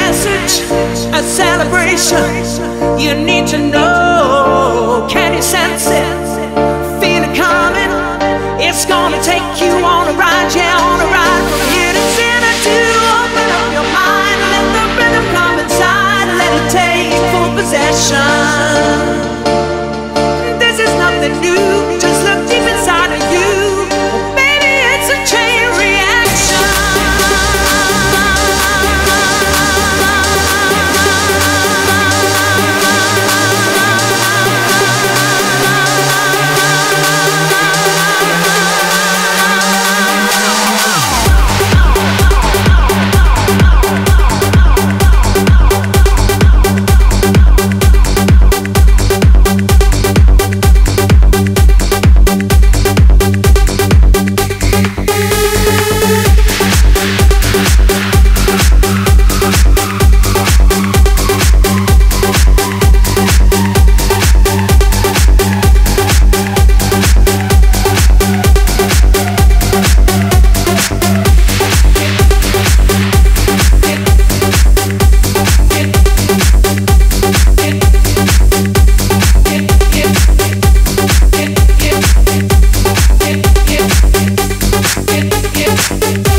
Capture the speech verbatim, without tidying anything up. message, a celebration. You need to know, can you sense it? Feel it coming, it's gonna take you on a ride, yeah, on a ride from here to Xanadu. Open up your mind, let the rhythm come inside, let it take full possession. This is nothing new, just look deep inside of you. We'll be right back.